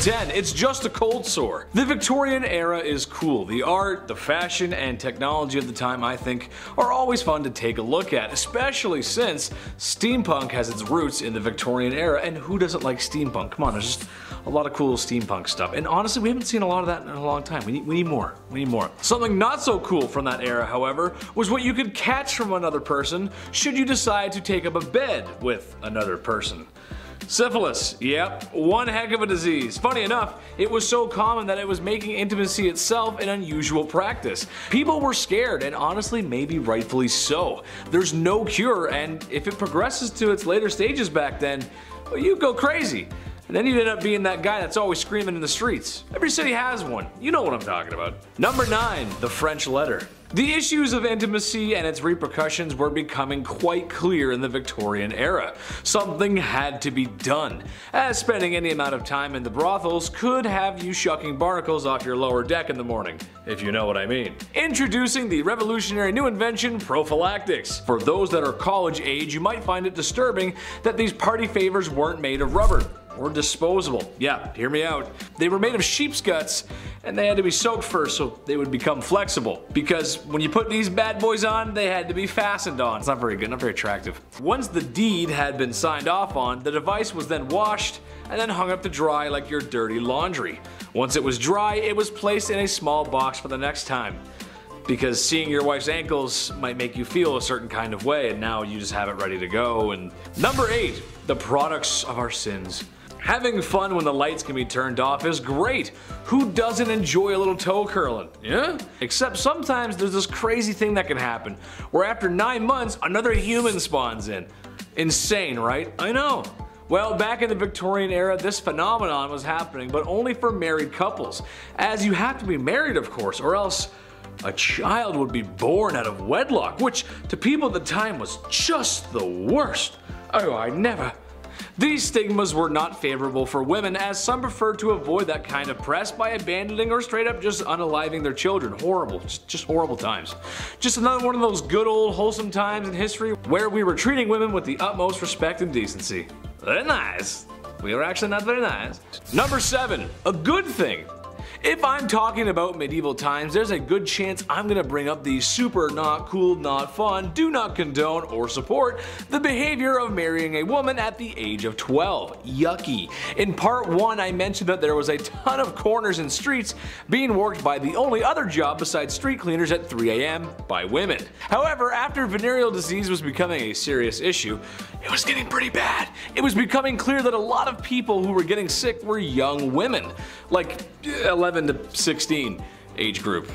10, it's just a cold sore. The Victorian era is cool. The art, the fashion, and technology of the time, I think, are always fun to take a look at, especially since steampunk has its roots in the Victorian era, and who doesn't like steampunk? Come on, there's just a lot of cool steampunk stuff, and honestly, we haven't seen a lot of that in a long time. We need more. We need more. Something not so cool from that era, however, was what you could catch from another person should you decide to take up a bed with another person. Syphilis, yep, one heck of a disease. Funny enough, it was so common that it was making intimacy itself an unusual practice. People were scared, and honestly, maybe rightfully so. There's no cure, and if it progresses to its later stages back then, well, you'd go crazy. And then you'd end up being that guy that's always screaming in the streets. Every city has one. You know what I'm talking about. Number 9, the French letter. The issues of intimacy and its repercussions were becoming quite clear in the Victorian era. Something had to be done, as spending any amount of time in the brothels could have you shucking barnacles off your lower deck in the morning, if you know what I mean. Introducing the revolutionary new invention, prophylactics. For those that are college age, you might find it disturbing that these party favors weren't made of rubber. Or disposable. Yeah, hear me out. They were made of sheep's guts, and they had to be soaked first so they would become flexible. Because when you put these bad boys on, they had to be fastened on. It's not very good, not very attractive. Once the deed had been signed off on, the device was then washed and then hung up to dry like your dirty laundry. Once it was dry, it was placed in a small box for the next time. Because seeing your wife's ankles might make you feel a certain kind of way, and now you just have it ready to go. And Number 8, the products of our sins. Having fun when the lights can be turned off is great. Who doesn't enjoy a little toe curling? Yeah? Except sometimes there's this crazy thing that can happen where after 9 months, another human spawns in. Insane, right? I know. Well, back in the Victorian era, this phenomenon was happening, but only for married couples. As you have to be married, of course, or else a child would be born out of wedlock, which to people at the time was just the worst. Oh, I never. These stigmas were not favorable for women, as some preferred to avoid that kind of press by abandoning or straight up just unaliving their children. Horrible, just horrible times. Just another one of those good old wholesome times in history where we were treating women with the utmost respect and decency. Very nice. We were actually not very nice. Number 7, a good thing. If I'm talking about medieval times, there's a good chance I'm gonna bring up the super not cool, not fun, do not condone or support the behavior of marrying a woman at the age of 12. Yucky. In part 1, I mentioned that there was a ton of corners and streets being worked by the only other job besides street cleaners at 3 AM by women. However, after venereal disease was becoming a serious issue, it was getting pretty bad. It was becoming clear that a lot of people who were getting sick were young women, like 11 to 16 age group.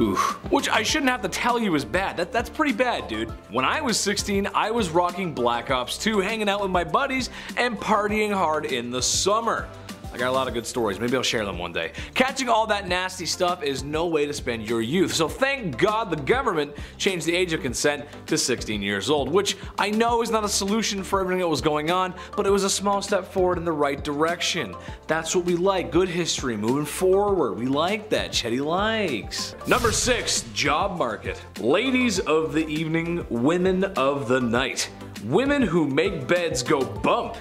Oof. Which I shouldn't have to tell you is bad. That's pretty bad, dude. When I was 16, I was rocking Black Ops 2, hanging out with my buddies, and partying hard in the summer. I got a lot of good stories, maybe I'll share them one day. Catching all that nasty stuff is no way to spend your youth, so thank God the government changed the age of consent to 16 years old, which I know is not a solution for everything that was going on, but it was a small step forward in the right direction. That's what we like, good history, moving forward. We like that, Chetty likes. Number 6, job market. Ladies of the evening, women of the night. Women who make beds go bump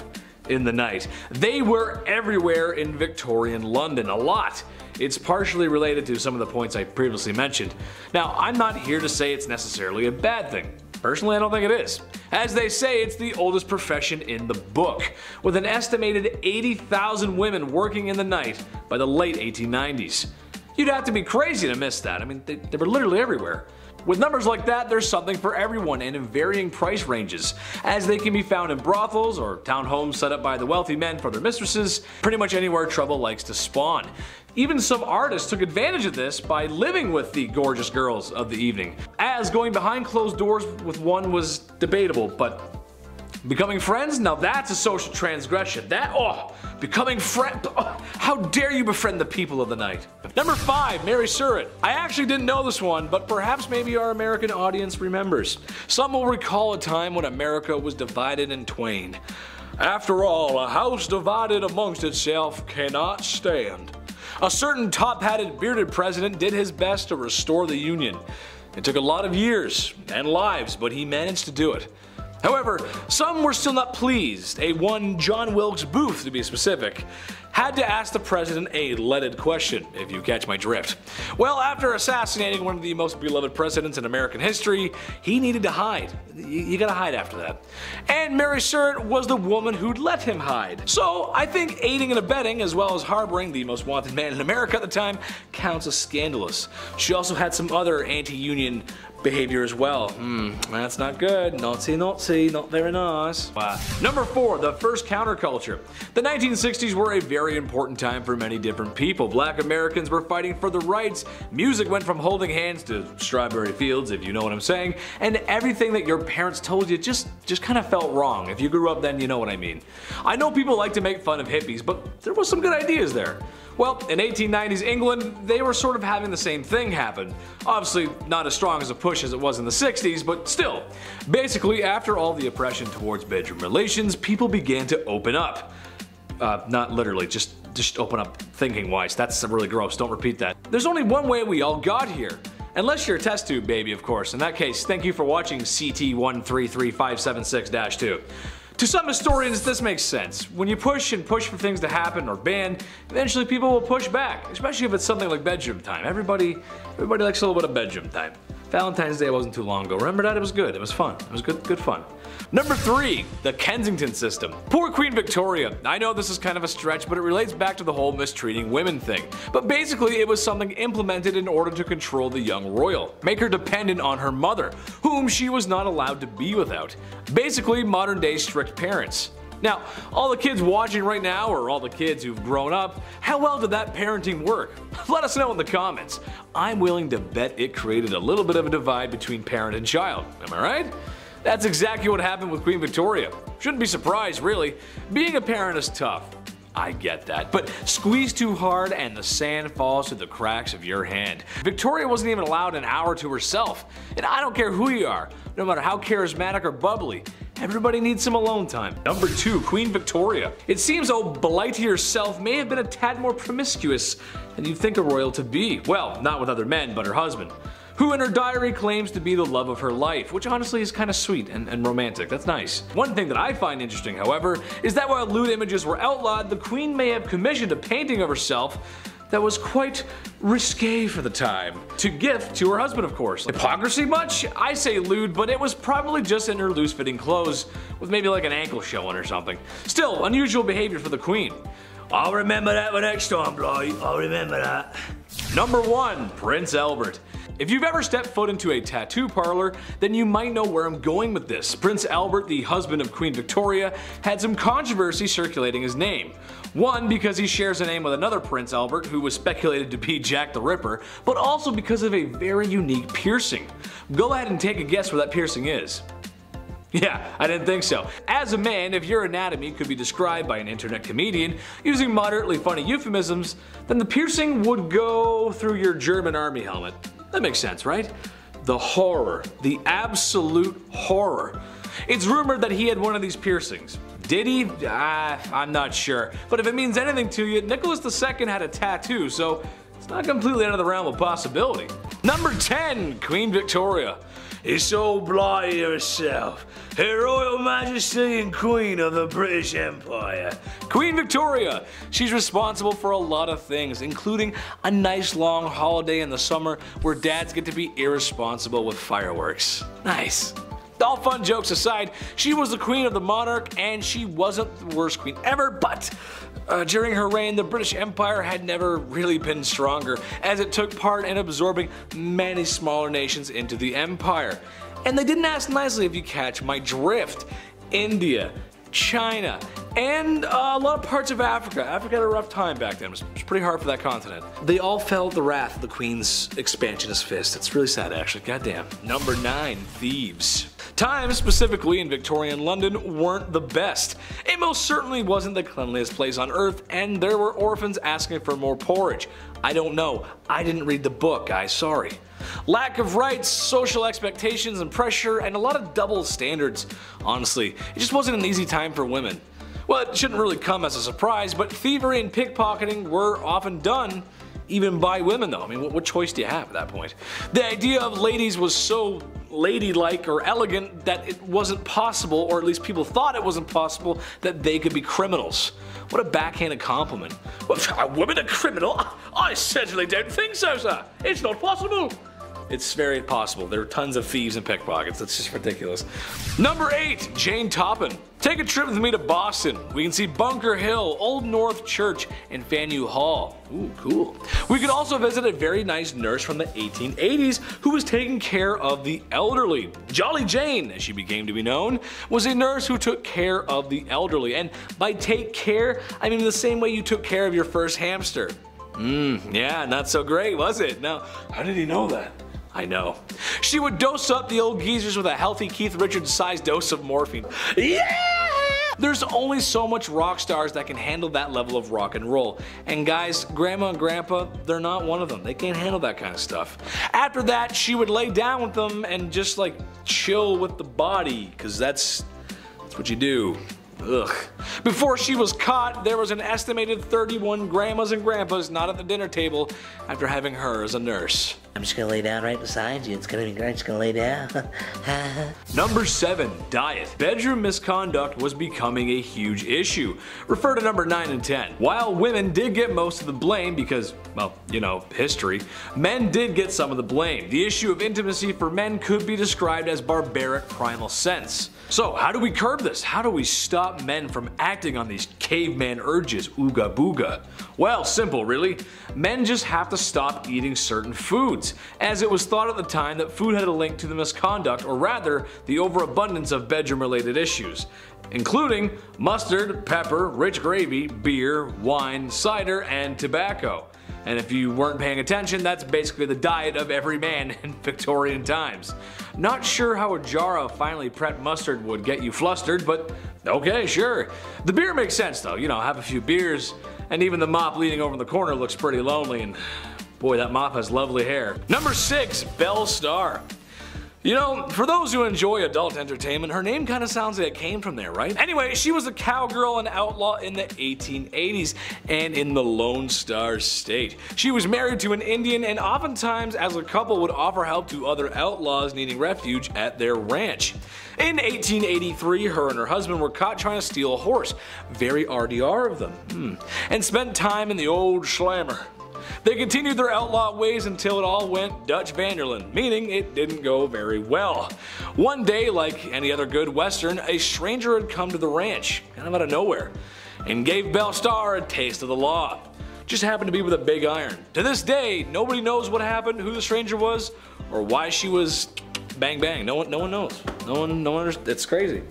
in the night. They were everywhere in Victorian London, a lot. It's partially related to some of the points I previously mentioned. Now, I'm not here to say it's necessarily a bad thing. Personally, I don't think it is. As they say, it's the oldest profession in the book, with an estimated 80,000 women working in the night by the late 1890s. You'd have to be crazy to miss that. I mean, they were literally everywhere. With numbers like that, there's something for everyone and in varying price ranges, as they can be found in brothels or townhomes set up by the wealthy men for their mistresses, pretty much anywhere trouble likes to spawn. Even some artists took advantage of this by living with the gorgeous girls of the evening, as going behind closed doors with one was debatable, but becoming friends? Now that's a social transgression. That, oh, becoming friend, oh, how dare you befriend the people of the night. Number 5, Mary Surratt. I actually didn't know this one, but perhaps maybe our American audience remembers. Some will recall a time when America was divided in twain. After all, a house divided amongst itself cannot stand. A certain top-hatted, bearded president did his best to restore the Union. It took a lot of years and lives, but he managed to do it. However, some were still not pleased. A one John Wilkes Booth, to be specific, had to ask the president a leaded question, if you catch my drift. Well, after assassinating one of the most beloved presidents in American history, he needed to hide. You gotta hide after that. And Mary Surratt was the woman who'd let him hide. So I think aiding and abetting, as well as harboring the most wanted man in America at the time, counts as scandalous. She also had some other anti-union behavior as well. That's not good. Nazi, Nazi, not very nice. Number 4, the first counterculture. The 1960s were a very important time for many different people. Black Americans were fighting for their rights. Music went from holding hands to strawberry fields, if you know what I'm saying, and everything that your parents told you just kind of felt wrong. If you grew up then, you know what I mean. I know people like to make fun of hippies, but there was some good ideas there. Well, in 1890s England, they were sort of having the same thing happen. Obviously not as strong as a push as it was in the 60s, but still. Basically, after all the oppression towards bedroom relations, people began to open up. Not literally, just open up thinking-wise. That's really gross, don't repeat that. There's only one way we all got here. Unless you're a test tube baby, of course. In that case, thank you for watching CT133576-2. To some historians, this makes sense. When you push and push for things to happen or ban, eventually people will push back, especially if it's something like bedroom time. Everybody likes a little bit of bedroom time. Valentine's Day wasn't too long ago. Remember that? It was good. It was fun. It was good fun. Number 3, the Kensington system. Poor Queen Victoria. I know this is kind of a stretch, but it relates back to the whole mistreating women thing. But basically, it was something implemented in order to control the young royal, make her dependent on her mother, whom she was not allowed to be without. Basically, modern day strict parents. Now, all the kids watching right now, or all the kids who've grown up, how well did that parenting work? Let us know in the comments. I'm willing to bet it created a little bit of a divide between parent and child, am I right? That's exactly what happened with Queen Victoria. Shouldn't be surprised, really. Being a parent is tough. I get that, but squeeze too hard and the sand falls through the cracks of your hand. Victoria wasn't even allowed an hour to herself, and I don't care who you are, no matter how charismatic or bubbly, everybody needs some alone time. Number 2, Queen Victoria. It seems old Blighty herself may have been a tad more promiscuous than you'd think a royal to be. Well, not with other men, but her husband, who in her diary claims to be the love of her life, which honestly is kind of sweet and romantic. That's nice. One thing that I find interesting, however, is that while lewd images were outlawed, the queen may have commissioned a painting of herself that was quite risque for the time, to gift to her husband, of course. Hypocrisy much? I say lewd, but it was probably just in her loose-fitting clothes, with maybe like an ankle showing or something. Still, unusual behavior for the queen. I'll remember that for next time, Bly. I'll remember that. Number 1, Prince Albert. If you've ever stepped foot into a tattoo parlor, then you might know where I'm going with this. Prince Albert, the husband of Queen Victoria, had some controversy circulating his name. One, because he shares a name with another Prince Albert, who was speculated to be Jack the Ripper, but also because of a very unique piercing. Go ahead and take a guess where that piercing is. Yeah, I didn't think so. As a man, if your anatomy could be described by an internet comedian using moderately funny euphemisms, then the piercing would go through your German army helmet. That makes sense, right? The horror. The absolute horror. It's rumored that he had one of these piercings. Did he? I'm not sure. But if it means anything to you, Nicholas II had a tattoo, so it's not completely out of the realm of possibility. Number 10, Queen Victoria. It's old Blighty herself, Her Royal Majesty and Queen of the British Empire. Queen Victoria. She's responsible for a lot of things, including a nice long holiday in the summer where dads get to be irresponsible with fireworks. Nice. All fun jokes aside, she was the queen of the monarch, and she wasn't the worst queen ever, but during her reign, the British Empire had never really been stronger, as it took part in absorbing many smaller nations into the empire. And they didn't ask nicely, if you catch my drift. India, China, and a lot of parts of Africa. Africa had a rough time back then. It was pretty hard for that continent. They all felt the wrath of the Queen's expansionist fist. It's really sad, actually. Goddamn. Number 9, thieves. Times, specifically in Victorian London, weren't the best. It most certainly wasn't the cleanliest place on earth, and there were orphans asking for more porridge. I don't know. I didn't read the book, guys. Sorry. Lack of rights, social expectations and pressure, and a lot of double standards. Honestly, it just wasn't an easy time for women. Well, it shouldn't really come as a surprise, but thievery and pickpocketing were often done even by women though. I mean, what choice do you have at that point? The idea of ladies was so ladylike or elegant that it wasn't possible, or at least people thought it wasn't possible, that they could be criminals. What a backhanded compliment. A woman a criminal? I certainly don't think so, sir. It's not possible. It's very possible. There are tons of thieves and pickpockets. That's just ridiculous. Number 8, Jane Toppan. Take a trip with me to Boston. We can see Bunker Hill, Old North Church, and Faneuil Hall. Ooh, cool. We could also visit a very nice nurse from the 1880s who was taking care of the elderly. Jolly Jane, as she became to be known, was a nurse who took care of the elderly. And by take care, I mean the same way you took care of your first hamster. Yeah, not so great, was it? Now, how did he know that? I know. She would dose up the old geezers with a healthy Keith Richards-sized dose of morphine. Yeah! There's only so much rock stars that can handle that level of rock and roll. And guys, grandma and grandpa, they're not one of them. They can't handle that kind of stuff. After that, she would lay down with them and just like chill with the body, cause that's what you do. Ugh. Before she was caught, there was an estimated 31 grandmas and grandpas not at the dinner table after having her as a nurse. I'm just gonna lay down right beside you. It's gonna be great. Just gonna lay down. Number 7, diet. Bedroom misconduct was becoming a huge issue. Refer to numbers 9 and 10. While women did get most of the blame because, well, you know, history, men did get some of the blame. The issue of intimacy for men could be described as barbaric primal sense. So how do we curb this? How do we stop men from acting on these caveman urges, ooga booga? Well, simple really. Men just have to stop eating certain foods, as it was thought at the time that food had a link to the misconduct, or rather, the overabundance of bedroom-related issues, including mustard, pepper, rich gravy, beer, wine, cider, and tobacco. And if you weren't paying attention, that's basically the diet of every man in Victorian times. Not sure how a jar of finely prepped mustard would get you flustered, but okay, sure. The beer makes sense though, you know, have a few beers, and even the mop leaning over in the corner looks pretty lonely, and boy, that mop has lovely hair. Number 6, Belle Starr. You know, for those who enjoy adult entertainment, her name kind of sounds like it came from there, right? Anyway, she was a cowgirl and outlaw in the 1880s and in the Lone Star State. She was married to an Indian and oftentimes as a couple would offer help to other outlaws needing refuge at their ranch. In 1883, her and her husband were caught trying to steal a horse, very RDR of them, and spent time in the old slammer. They continued their outlaw ways until it all went Dutch Vanderland, meaning it didn't go very well. One day, like any other good Western, a stranger had come to the ranch, kind of out of nowhere, and gave Belle Starr a taste of the law. Just happened to be with a big iron. To this day, nobody knows what happened, who the stranger was, or why she was bang bang. No one knows. No one understands. It's crazy.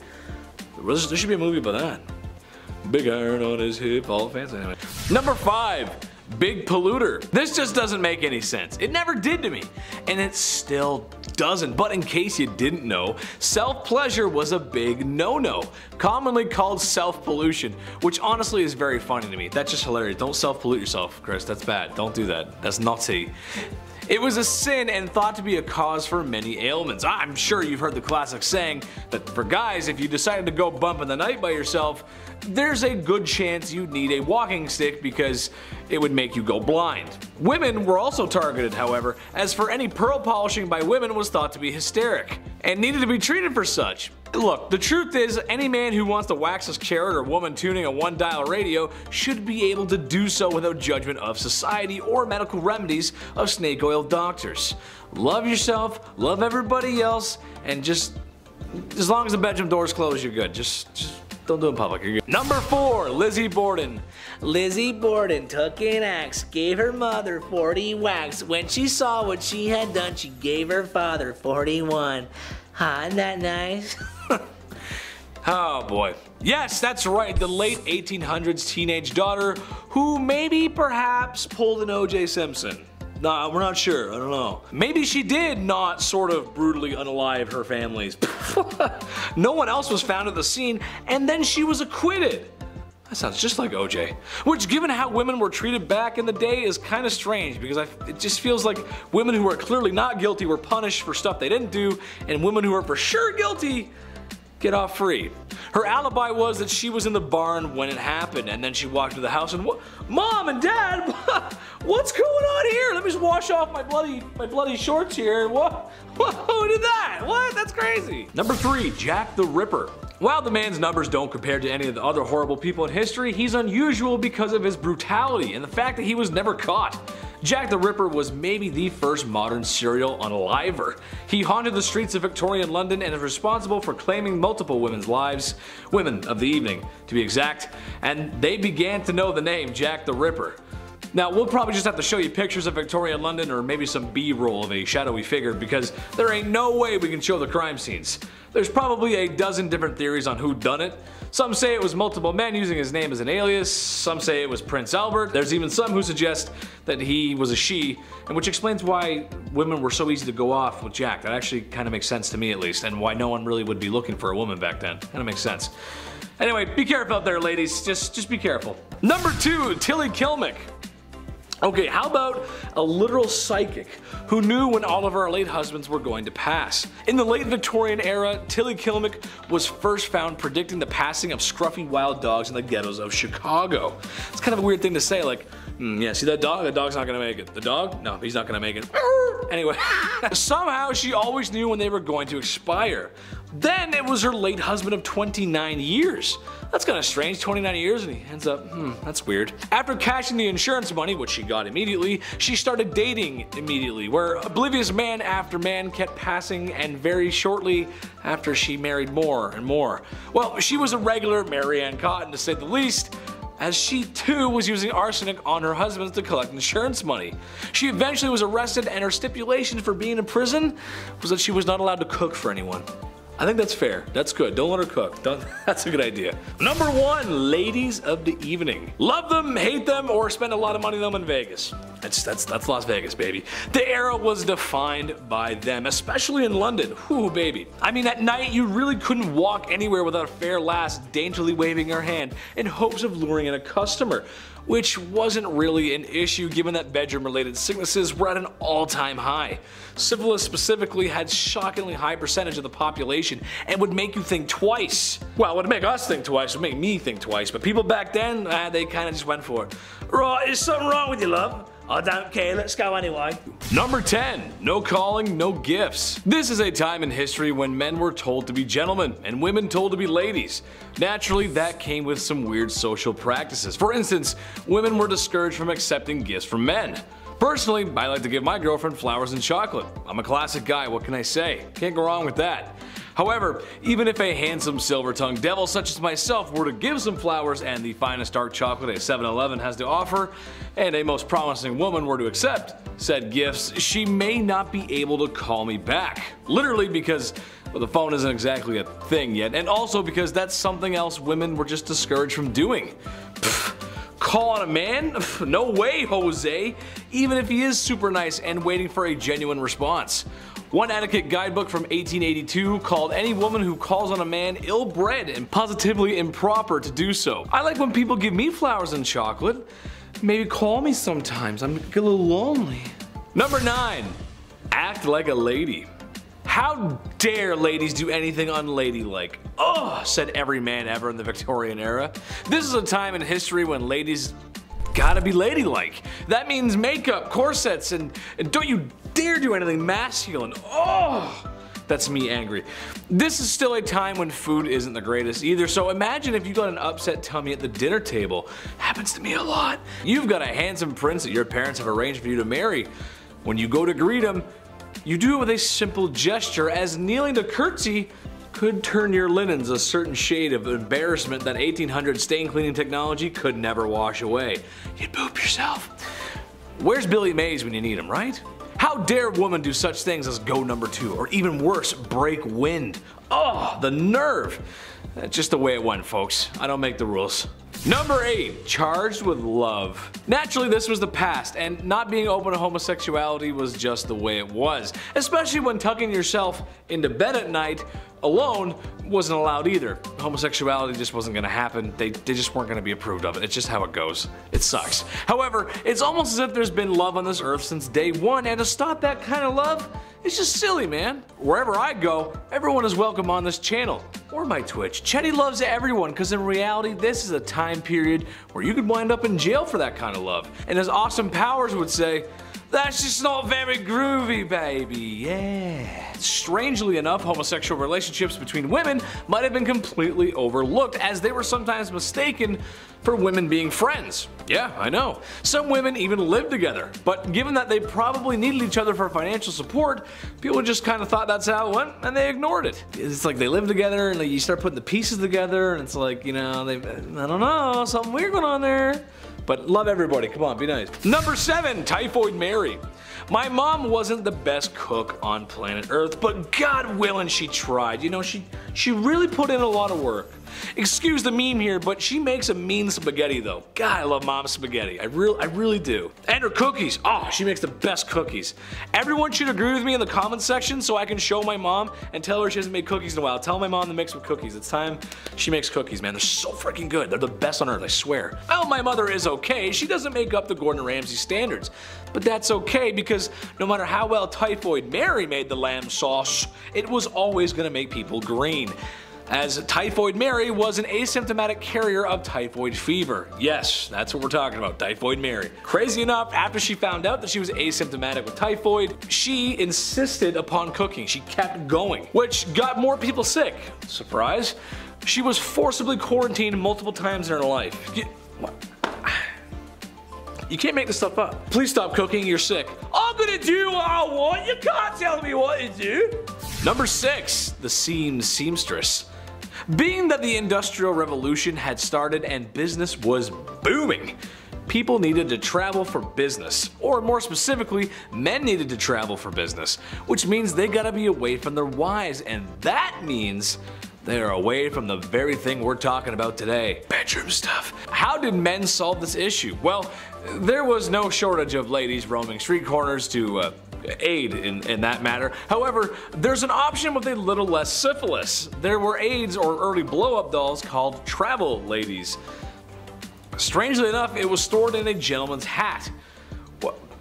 There should be a movie about that. Big iron on his hip, all fancy anyway. Number 5. Big polluter. This just doesn't make any sense. It never did to me, and it still doesn't. But in case you didn't know, self-pleasure was a big no-no, commonly called self-pollution, which honestly is very funny to me. That's just hilarious. Don't self-pollute yourself, Chris. That's bad. Don't do that. That's naughty. It was a sin and thought to be a cause for many ailments. I'm sure you've heard the classic saying that for guys, if you decided to go bump in the night by yourself, there's a good chance you'd need a walking stick because it would make you go blind. Women were also targeted, however, as for any pearl polishing by women was thought to be hysteric and needed to be treated for such. Look, the truth is, any man who wants to wax his carrot or woman tuning a one-dial radio should be able to do so without judgment of society or medical remedies of snake oil doctors. Love yourself, love everybody else, and just as long as the bedroom door's closed, you're good. Just don't do it in public, you're good. Number 4, Lizzie Borden. Lizzie Borden took an axe, gave her mother 40 whacks. When she saw what she had done, she gave her father 41. Huh, isn't that nice? Oh boy. Yes, that's right, the late 1800s teenage daughter who maybe perhaps pulled an O.J. Simpson. Nah, we're not sure, I don't know. Maybe she did not sort of brutally unalive her families. No one else was found at the scene, and then she was acquitted. That sounds just like O.J. Which, given how women were treated back in the day, is kind of strange because it just feels like women who are clearly not guilty were punished for stuff they didn't do, and women who are for sure guilty get off free. Her alibi was that she was in the barn when it happened, and then she walked to the house and Mom and Dad, what what's going on here? Let me just wash off my bloody shorts here. What? Who did that? What? That's crazy. Number 3, Jack the Ripper. While the man's numbers don't compare to any of the other horrible people in history, he's unusual because of his brutality and the fact that he was never caught. Jack the Ripper was maybe the first modern serial unliver. He haunted the streets of Victorian London and is responsible for claiming multiple women's lives, women of the evening to be exact, and they began to know the name Jack the Ripper. Now we'll probably just have to show you pictures of Victorian London or maybe some B-roll of a shadowy figure because there ain't no way we can show the crime scenes. There's probably a dozen different theories on who done it. Some say it was multiple men using his name as an alias, some say it was Prince Albert, there's even some who suggest that he was a she, and which explains why women were so easy to go off with Jack. That actually kind of makes sense to me at least, and why no one really would be looking for a woman back then. Kind of makes sense. Anyway, be careful out there ladies, just be careful. Number 2, Tillie Killick. Okay, how about a literal psychic who knew when all of our late husbands were going to pass? In the late Victorian era, Tillie Klimek was first found predicting the passing of scruffy wild dogs in the ghettos of Chicago. It's kind of a weird thing to say, like, yeah, see that dog? That dog's not gonna make it. The dog? No, he's not gonna make it. Anyway, somehow she always knew when they were going to expire. Then it was her late husband of 29 years. That's kind of strange, 29 years and he ends up, that's weird. After cashing the insurance money, which she got immediately, she started dating immediately, where oblivious man after man kept passing, and very shortly after she married more and more. Well, she was a regular Mary Ann Cotton to say the least, as she too was using arsenic on her husbands to collect insurance money. She eventually was arrested and her stipulation for being in prison was that she was not allowed to cook for anyone. I think that's fair. That's good. Don't let her cook. That's a good idea. Number 1, ladies of the evening. Love them, hate them, or spend a lot of money on them in Vegas. That's Las Vegas, baby. The era was defined by them, especially in London. Whew, baby. I mean, at night you really couldn't walk anywhere without a fair lass daintily waving her hand in hopes of luring in a customer, which wasn't really an issue given that bedroom-related sicknesses were at an all-time high. Syphilis specifically had shockingly high percentage of the population and would make you think twice. Well, it would make us think twice, it would make me think twice, but people back then, they kinda just went for it. Right, is something wrong with you, love? I don't care, let's go anyway. Number 10, no calling, no gifts. This is a time in history when men were told to be gentlemen and women told to be ladies. Naturally, that came with some weird social practices. For instance, women were discouraged from accepting gifts from men. Personally, I like to give my girlfriend flowers and chocolate. I'm a classic guy, what can I say? Can't go wrong with that. However, even if a handsome silver-tongued devil such as myself were to give some flowers and the finest dark chocolate a 7-Eleven has to offer, and a most promising woman were to accept said gifts, she may not be able to call me back. Literally because, well, the phone isn't exactly a thing yet, and also because that's something else women were just discouraged from doing. Call on a man? No way, Jose, even if he is super nice and waiting for a genuine response. One etiquette guidebook from 1882 called any woman who calls on a man ill-bred and positively improper to do so. I like when people give me flowers and chocolate. Maybe call me sometimes, I'm a little lonely. Number 9, act like a lady. How dare ladies do anything unladylike? Oh, said every man ever in the Victorian era. This is a time in history when ladies gotta be ladylike. That means makeup, corsets, and don't you dare do anything masculine. Oh, that's me angry. This is still a time when food isn't the greatest either, so imagine if you got an upset tummy at the dinner table. Happens to me a lot. You've got a handsome prince that your parents have arranged for you to marry. When you go to greet him, you do it with a simple gesture, as kneeling to curtsy could turn your linens a certain shade of embarrassment that 1800 stain cleaning technology could never wash away. You'd poop yourself. Where's Billy Mays when you need him, right? How dare women do such things as go number 2, or even worse, break wind. Oh, the nerve. That's just the way it went, folks. I don't make the rules. Number 8, charged with love. Naturally, this was the past, and not being open to homosexuality was just the way it was, especially when tucking yourself into bed at night alone wasn't allowed either. Homosexuality just wasn't gonna happen. They just weren't gonna be approved of it. It's just how it goes. It sucks. However, it's almost as if there's been love on this earth since day 1, and to stop that kind of love It's just silly, man. Wherever I go, everyone is welcome on this channel or my Twitch. Chetty loves everyone because in reality, this is a time period where you could wind up in jail for that kind of love. And as Austin Powers would say, that's just not very groovy, baby, yeah. Strangely enough, homosexual relationships between women might have been completely overlooked, as they were sometimes mistaken for women being friends. Yeah, I know. Some women even lived together, but given that they probably needed each other for financial support, people just kind of thought that's how it went, and they ignored it. It's like they lived together, and like you start putting the pieces together, and it's like, you know, I don't know, something weird going on there. But love everybody, come on, be nice. Number 7, Typhoid Mary. My mom wasn't the best cook on planet Earth, but God willing she tried. You know, she really put in a lot of work. Excuse the meme here, but she makes a mean spaghetti though. God, I love mom's spaghetti. I really do. And her cookies, oh, she makes the best cookies. Everyone should agree with me in the comments section so I can show my mom and tell her she hasn't made cookies in a while. Tell my mom to make some cookies. It's time she makes cookies, man. They're so freaking good. They're the best on earth, I swear. Oh, my mother is okay. She doesn't make up to Gordon Ramsay standards, but that's okay because no matter how well Typhoid Mary made the lamb sauce, it was always gonna make people green, as Typhoid Mary was an asymptomatic carrier of typhoid fever. Yes, that's what we're talking about, Typhoid Mary. Crazy enough, after she found out that she was asymptomatic with typhoid, she insisted upon cooking. She kept going, which got more people sick. Surprise. She was forcibly quarantined multiple times in her life. You can't make this stuff up. Please stop cooking, you're sick. I'm gonna do what I want, you can't tell me what to do. Number 6, the seamstress. Being that the Industrial Revolution had started and business was booming, people needed to travel for business, or more specifically, men needed to travel for business, which means they gotta be away from their wives, and that means they are away from the very thing we're talking about today, bedroom stuff. How did men solve this issue? Well, there was no shortage of ladies roaming street corners to aid in that matter. However, there's an option with a little less syphilis. There were aids or early blow-up dolls called travel ladies. Strangely enough, it was stored in a gentleman's hat.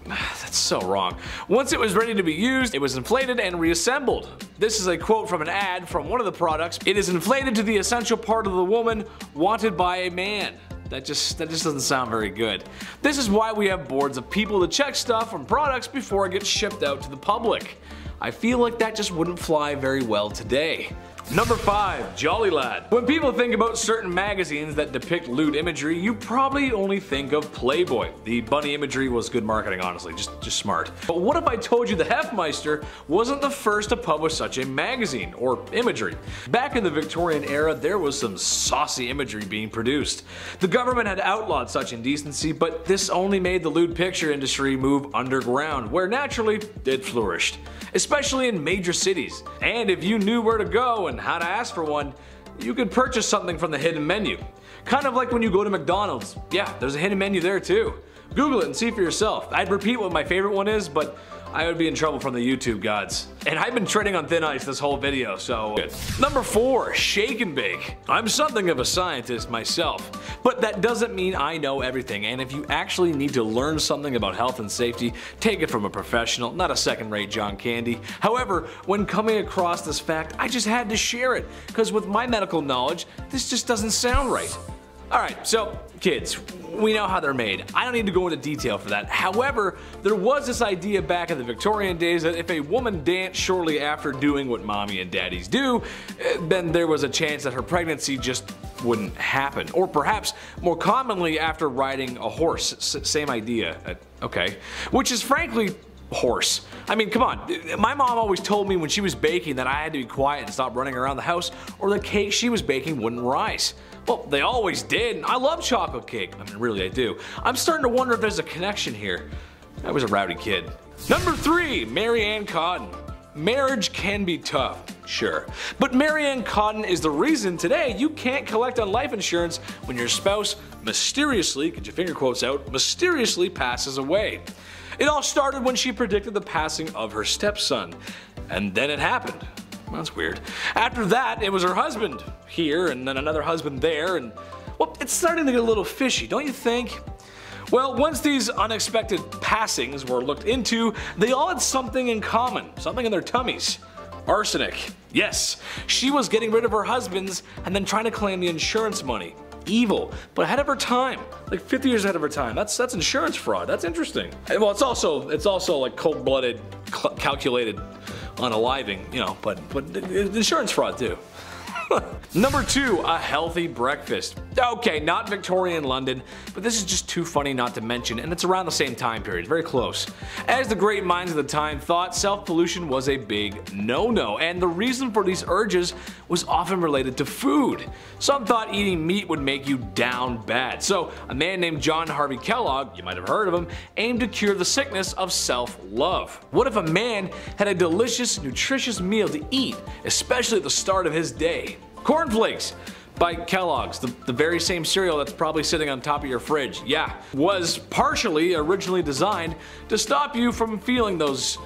That's so wrong. Once it was ready to be used, it was inflated and reassembled. This is a quote from an ad from one of the products. It is inflated to the essential part of the woman wanted by a man. That just doesn't sound very good. This is why we have boards of people to check stuff from products before it gets shipped out to the public. I feel like that just wouldn't fly very well today. Number 5, Jolly Lad. When people think about certain magazines that depict lewd imagery, you probably only think of Playboy. The bunny imagery was good marketing, honestly, just smart. But what if I told you the Hefmeister wasn't the first to publish such a magazine or imagery? Back in the Victorian era, there was some saucy imagery being produced. The government had outlawed such indecency, but this only made the lewd picture industry move underground, where naturally it flourished, especially in major cities. And if you knew where to go and how to ask for one, you could purchase something from the hidden menu. Kind of like when you go to McDonald's. Yeah, there's a hidden menu there too. Google it and see for yourself. I'd repeat what my favorite one is, but I would be in trouble from the YouTube gods. And I've been treading on thin ice this whole video, so good. Number 4, shake and bake. I'm something of a scientist myself, but that doesn't mean I know everything, and if you actually need to learn something about health and safety, take it from a professional, not a second-rate John Candy. However, when coming across this fact, I just had to share it, because with my medical knowledge, this just doesn't sound right. Alright, so kids, we know how they're made. I don't need to go into detail for that. However, there was this idea back in the Victorian days that if a woman danced shortly after doing what mommy and daddies do, then there was a chance that her pregnancy just wouldn't happen. Or perhaps more commonly after riding a horse. Same idea, okay. Which is frankly, horse. I mean, come on. My mom always told me when she was baking that I had to be quiet and stop running around the house or the cake she was baking wouldn't rise. Well, they always did. I love chocolate cake. I mean, really, I do. I'm starting to wonder if there's a connection here. I was a rowdy kid. Number 3, Mary Ann Cotton. Marriage can be tough, sure, but Mary Ann Cotton is the reason today you can't collect on life insurance when your spouse mysteriously, get your finger quotes out, mysteriously passes away. It all started when she predicted the passing of her stepson, and then it happened. That's weird. After that, it was her husband here, and then another husband there, and well, it's starting to get a little fishy, don't you think? Well, once these unexpected passings were looked into, they all had something in common, something in their tummies. Arsenic. Yes, she was getting rid of her husband's and then trying to claim the insurance money. Evil, but ahead of her time, like 50 years ahead of her time. That's insurance fraud. That's interesting. And well, it's also like cold-blooded, calculated, unaliving, you know. But insurance fraud too. Number 2, a healthy breakfast. Okay, not Victorian London, but this is just too funny not to mention, and it's around the same time period, very close. As the great minds of the time thought, self-pollution was a big no-no, and the reason for these urges was often related to food. Some thought eating meat would make you down bad, so a man named John Harvey Kellogg, you might have heard of him, aimed to cure the sickness of self-love. What if a man had a delicious, nutritious meal to eat, especially at the start of his day? Cornflakes by Kellogg's, the very same cereal that's probably sitting on top of your fridge, yeah, was partially originally designed to stop you from feeling those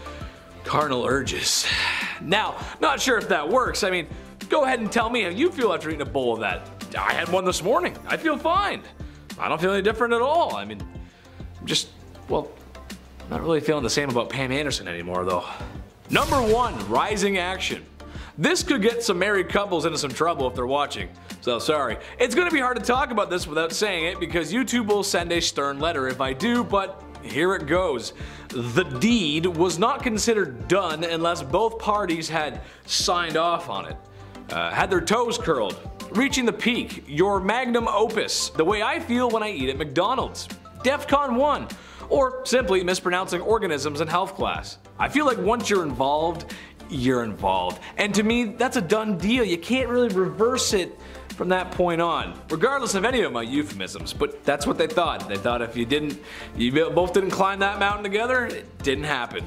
carnal urges. Now, not sure if that works. I mean, go ahead and tell me how you feel after eating a bowl of that. I had one this morning. I feel fine. I don't feel any different at all. I mean, I'm just, well, not really feeling the same about Pam Anderson anymore, though. Number 1, rising action. This could get some married couples into some trouble if they're watching, so sorry. It's gonna be hard to talk about this without saying it because YouTube will send a stern letter if I do, but here it goes. The deed was not considered done unless both parties had signed off on it, had their toes curled. Reaching the peak, your magnum opus, the way I feel when I eat at McDonald's. DEFCON 1. Or simply mispronouncing organisms in health class. I feel like once you're involved, you're involved. And to me, that's a done deal. You can't really reverse it from that point on, regardless of any of my euphemisms, but that's what they thought. They thought if you both didn't climb that mountain together, it didn't happen.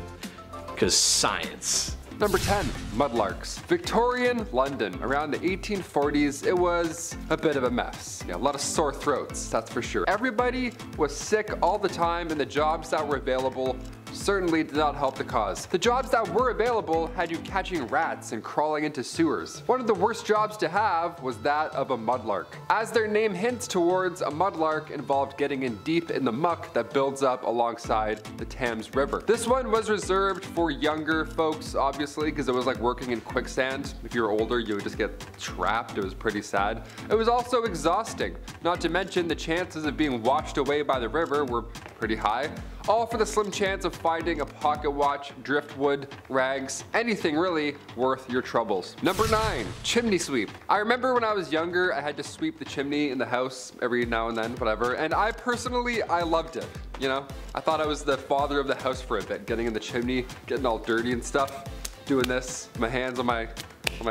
Because science. Number 10, mudlarks. Victorian London, around the 1840s, it was a bit of a mess. Yeah, a lot of sore throats, that's for sure. Everybody was sick all the time, and the jobs that were available certainly did not help the cause. The jobs that were available had you catching rats and crawling into sewers. One of the worst jobs to have was that of a mudlark. As their name hints towards, a mudlark involved getting in deep in the muck that builds up alongside the Thames River. This one was reserved for younger folks, obviously, because it was like working in quicksand. If you were older, you would just get trapped. It was pretty sad. It was also exhausting, not to mention the chances of being washed away by the river were pretty high. All for the slim chance of finding a pocket watch, driftwood, rags, anything really worth your troubles. Number 9, chimney sweep. I remember when I was younger, I had to sweep the chimney in the house every now and then, whatever, and I personally loved it, you know? I thought I was the father of the house for a bit, getting in the chimney, getting all dirty and stuff, doing this, my hands on my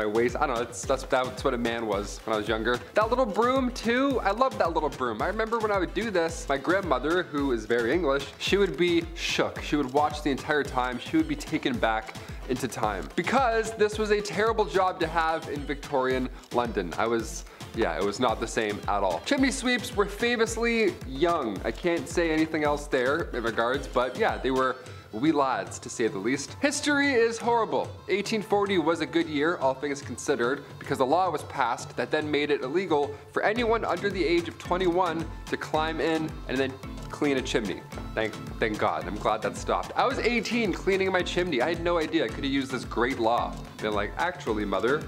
waist. I don't know, that's what a man was when I was younger. That little broom too, I love that little broom. I remember when I would do this, my grandmother, who is very English, she would be shook. She would watch the entire time. She would be taken back into time because this was a terrible job to have in Victorian London. Yeah, it was not the same at all. Chimney sweeps were famously young. I can't say anything else there in regards, but yeah, they were wee lads, to say the least. History is horrible. 1840 was a good year, all things considered, because a law was passed that then made it illegal for anyone under the age of 21 to climb in and then clean a chimney. Thank God, I'm glad that stopped. I was 18 cleaning my chimney. I had no idea I could have used this great law. Been like, actually, mother,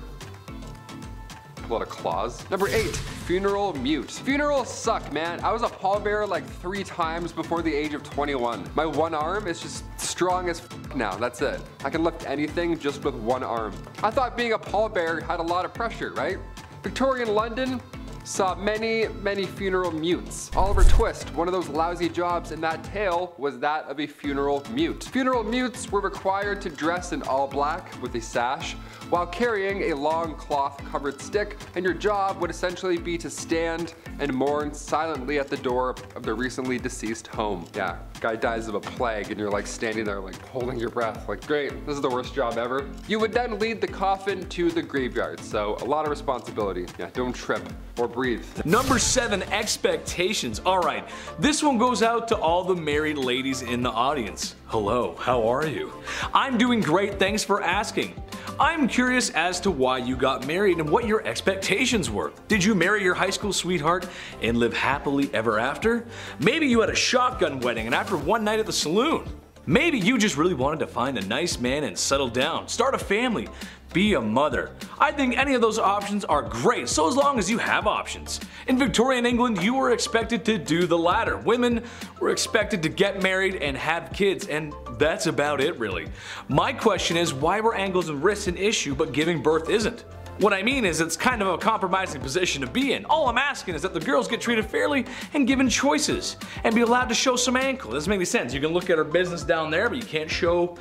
a lot of claws. Number 8, funeral mute. Funerals suck, man. I was a pallbearer like 3 times before the age of 21. My one arm is just strong as f now, that's it. I can lift anything just with one arm. I thought being a pallbearer had a lot of pressure, right? Victorian London saw many, many funeral mutes. Oliver Twist, one of those lousy jobs in that tale, was that of a funeral mute. Funeral mutes were required to dress in all black with a sash while carrying a long cloth covered stick, and your job would essentially be to stand and mourn silently at the door of the recently deceased home. Yeah, guy dies of a plague and you're like standing there like holding your breath like, great, this is the worst job ever. You would then lead the coffin to the graveyard, so a lot of responsibility. Yeah, don't trip or breathed. Number 7, expectations. All right, this one goes out to all the married ladies in the audience. Hello, how are you? I'm doing great, thanks for asking. I'm curious as to why you got married and what your expectations were. Did you marry your high school sweetheart and live happily ever after? Maybe you had a shotgun wedding and after one night at the saloon. Maybe you just really wanted to find a nice man and settle down, start a family, be a mother. I think any of those options are great, so as long as you have options. In Victorian England, you were expected to do the latter. Women were expected to get married and have kids, and that's about it really. My question is, why were angles and wrists an issue but giving birth isn't? What I mean is, it's kind of a compromising position to be in. All I'm asking is that the girls get treated fairly and given choices and be allowed to show some ankle. It doesn't make any sense. You can look at her business down there, but you can't show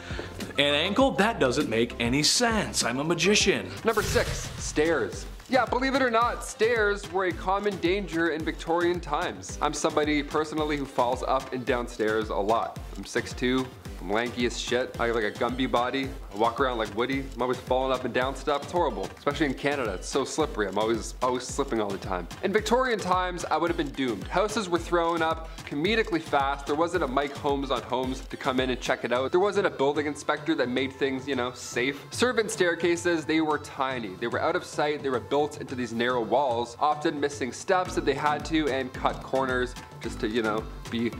an ankle? That doesn't make any sense. I'm a magician. Number 6, stairs. Yeah, believe it or not, stairs were a common danger in Victorian times. I'm somebody personally who falls up and down stairs a lot. I'm 6'2", I'm lanky as shit, I have like a Gumby body, I walk around like Woody, I'm always falling up and down stuff, it's horrible. Especially in Canada, it's so slippery, I'm always slipping all the time. In Victorian times, I would have been doomed. Houses were thrown up comedically fast, there wasn't a Mike Holmes on Homes to come in and check it out, there wasn't a building inspector that made things, you know, safe. Servant staircases, they were tiny, they were out of sight, they were built into these narrow walls, often missing steps if they had to and cut corners just to, you know, be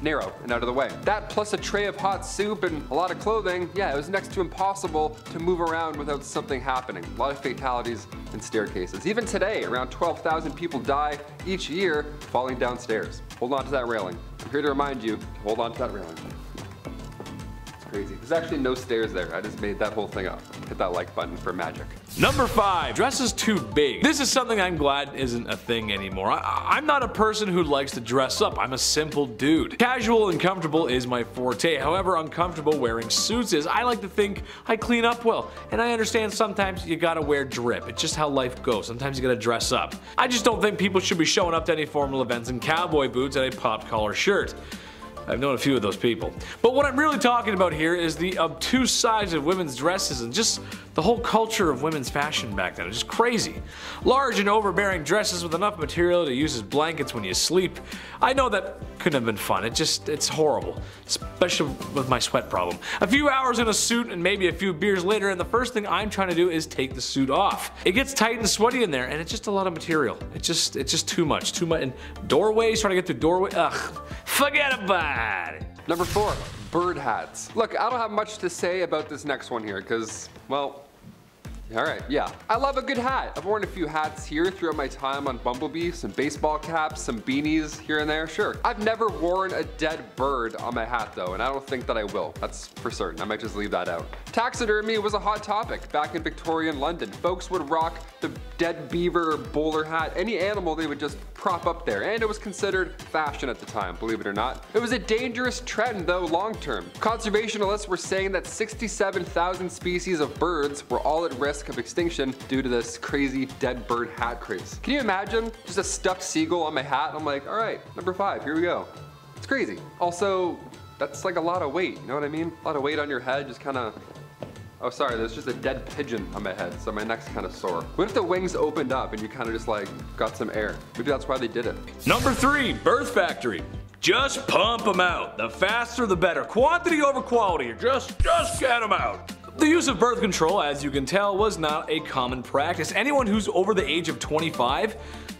narrow and out of the way. That plus a tray of hot soup and a lot of clothing, yeah, it was next to impossible to move around without something happening. A lot of fatalities in staircases. Even today, around 12,000 people die each year falling downstairs. Hold on to that railing. I'm here to remind you to hold on to that railing. Crazy. There's actually no stairs there. I just made that whole thing up. Hit that like button for magic. Number 5, dresses too big. This is something I'm glad isn't a thing anymore. I'm not a person who likes to dress up. I'm a simple dude. Casual and comfortable is my forte. However uncomfortable wearing suits is, I like to think I clean up well. And I understand sometimes you gotta wear drip. It's just how life goes. Sometimes you gotta dress up. I just don't think people should be showing up to any formal events in cowboy boots and a pop collar shirt. I've known a few of those people. But what I'm really talking about here is the obtuse size of women's dresses and just the whole culture of women's fashion back then. It's just crazy. Large and overbearing dresses with enough material to use as blankets when you sleep. I know that couldn't have been fun. It's horrible, especially with my sweat problem. A few hours in a suit and maybe a few beers later, and the first thing I'm trying to do is take the suit off. It gets tight and sweaty in there, and it's just a lot of material. It's just too much. And doorways, trying to get through doorway. Ugh, forget about it. Number 4, bird hats. Look, I don't have much to say about this next one here because, well, alright, yeah. I love a good hat. I've worn a few hats here throughout my time on BumbleBee, some baseball caps, some beanies here and there, sure. I've never worn a dead bird on my hat though, and I don't think that I will. That's for certain, I might just leave that out. Taxidermy was a hot topic back in Victorian London. Folks would rock the dead beaver, bowler hat, any animal they would just prop up there, and it was considered fashion at the time, believe it or not. It was a dangerous trend though long term. Conservationists were saying that 67,000 species of birds were all at risk of extinction due to this crazy dead bird hat craze. Can you imagine? Just a stuffed seagull on my hat. I'm like, all right, number 5, here we go. It's crazy. Also, that's like a lot of weight, you know what I mean? A lot of weight on your head, just kind of, oh sorry, there's just a dead pigeon on my head, so my neck's kind of sore. What if the wings opened up and you kind of just like got some air? Maybe that's why they did it. Number 3, birth factory. Just pump them out. The faster the better. Quantity over quality. Just get them out. The use of birth control, as you can tell, was not a common practice. Anyone who's over the age of 25,